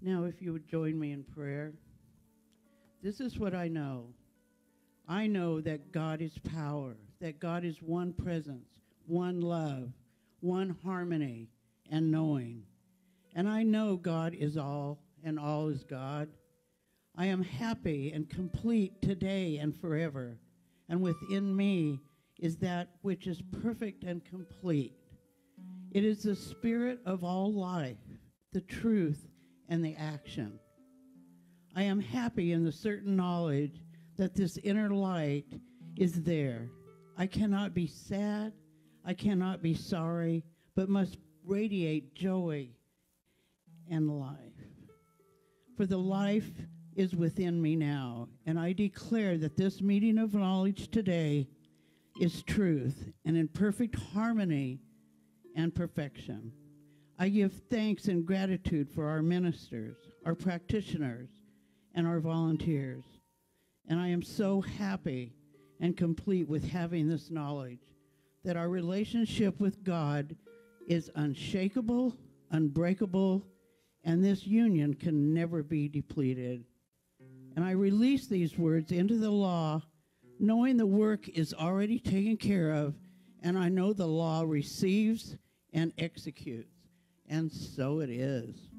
Now, if you would join me in prayer. This is what I know. I know that God is power, that God is one presence, one love, one harmony and knowing. And I know God is all and all is God. I am happy and complete today and forever. And within me is that which is perfect and complete. It is the spirit of all life, the truth and the action. I am happy in the certain knowledge that this inner light is there. I cannot be sad, I cannot be sorry, but must radiate joy and life. For the life is within me now, and I declare that this meeting of knowledge today is truth and in perfect harmony and perfection. I give thanks and gratitude for our ministers, our practitioners, and our volunteers. And I am so happy and complete with having this knowledge that our relationship with God is unshakable, unbreakable, and this union can never be depleted. And I release these words into the law, knowing the work is already taken care of, and I know the law receives and executes. And so it is.